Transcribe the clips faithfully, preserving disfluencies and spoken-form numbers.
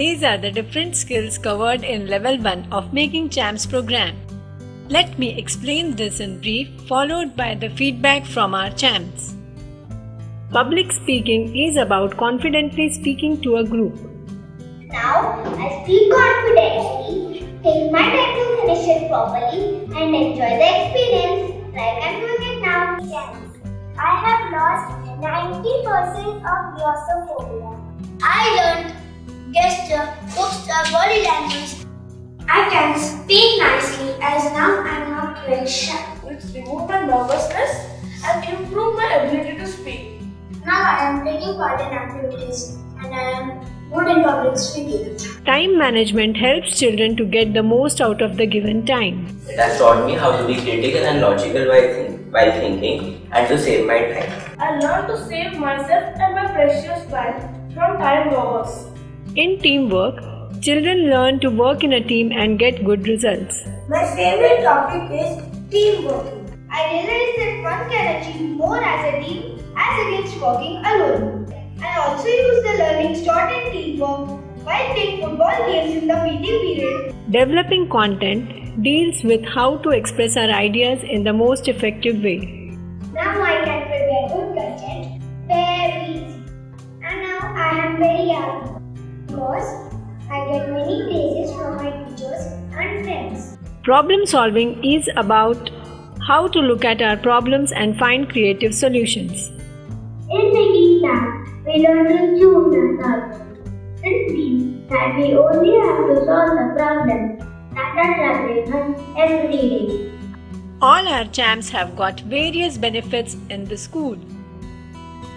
These are the different skills covered in Level one of Making Champs program. Let me explain this in brief, followed by the feedback from our champs. Public speaking is about confidently speaking to a group. Now, I speak confidently, take my time to finish it properly and enjoy the experience like I'm doing it now. Champs, I have lost ninety percent of glossophobia. I learned gesture, posture, body language. I can speak nicely as now I am not very shy. It's removed my nervousness and improved my ability to speak. Now I am taking part in activities and I am good in public speaking. Time management helps children to get the most out of the given time. It has taught me how to be critical and logical while, think, while thinking and to save my time. I learned to save myself and my precious time from time robbers. In teamwork, children learn to work in a team and get good results. My favorite topic is teamwork. I realized that one can achieve more as a team as against working alone. I also use the learnings taught in teamwork while playing football games in the P T period. Developing content deals with how to express our ideas in the most effective way. Now I can prepare good content very easy. And now I am very young. Because I get many praises from my teachers and friends. Problem solving is about how to look at our problems and find creative solutions. In Making Champs, we learn to choose the solve. This means that we only have to solve the problems that are troubling us every day. All our champs have got various benefits in the school.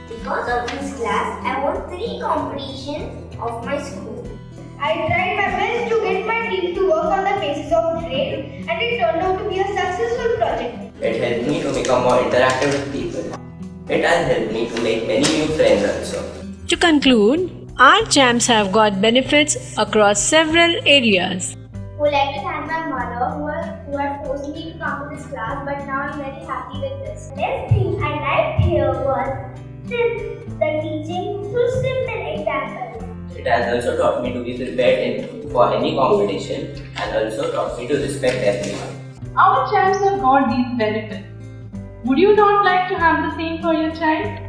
Because of this class, I won three competitions of my school. I tried my best to get my team to work on the basis of grade and it turned out to be a successful project. It helped me to become more interactive with people. It has helped me to make many new friends also. To conclude, our champs have got benefits across several areas. I would like to thank my mother who has, who has forced me to come to this class, but now I am very happy with this. The best thing I liked here was the teaching through simple examples. It has also taught me to be prepared in, for any competition and also taught me to respect everyone. Our champs have got these benefits. Would you not like to have the same for your child?